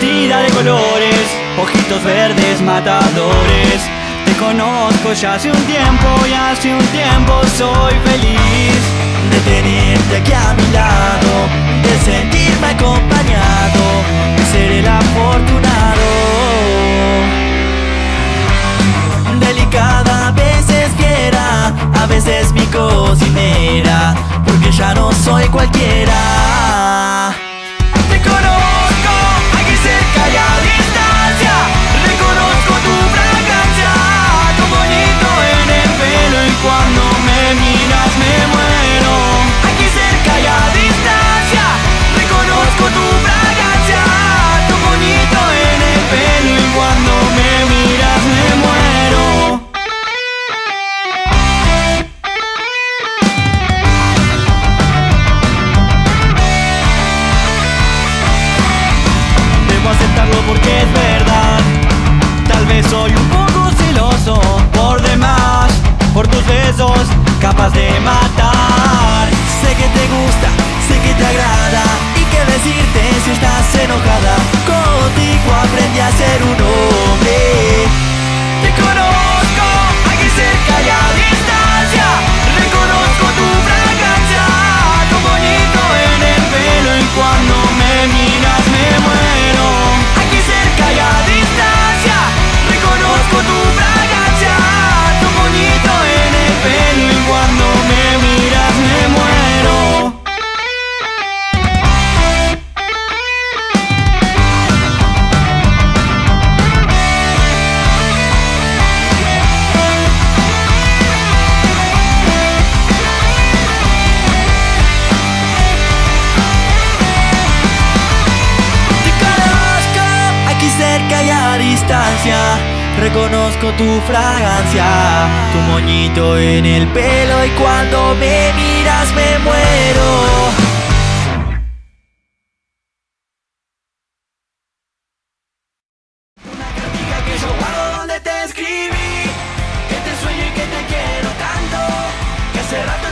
vestida de colores, ojitos verdes matadores. Te conozco ya hace un tiempo, y hace un tiempo soy feliz de tenerte aquí a mi lado, de sentirme acompañado, de ser el afortunado. Delicada, a veces fiera, a veces mi cocinera, porque ya no soy cualquiera. Te conozco aquí cerca y a distancia, reconozco tu fragancia, tu bonito en el pelo, y cuando me miras me muero. Aquí cerca y a distancia, reconozco tu fragancia, tu bonito en el pelo, y cuando me miras me muero. Porque es verdad, tal vez soy un poco celoso, por demás, por tus besos, capaz de matar. Sé que te gusta, sé que te agrada, y qué decirte si estás enojada. Contigo aprendí a ser un hombre. Te conozco, aquí cerca y a distancia, reconozco tu fragancia, tu bonito en el pelo, y cuando me miras me muero. Aquí cerca y a distancia, reconozco tu fragancia, tu bonito en el pelo, y cuando me miras me muero. Reconozco tu fragancia, tu moñito en el pelo, y cuando me miras me muero. Que te escribí, que te sueño y que te quiero tanto, que será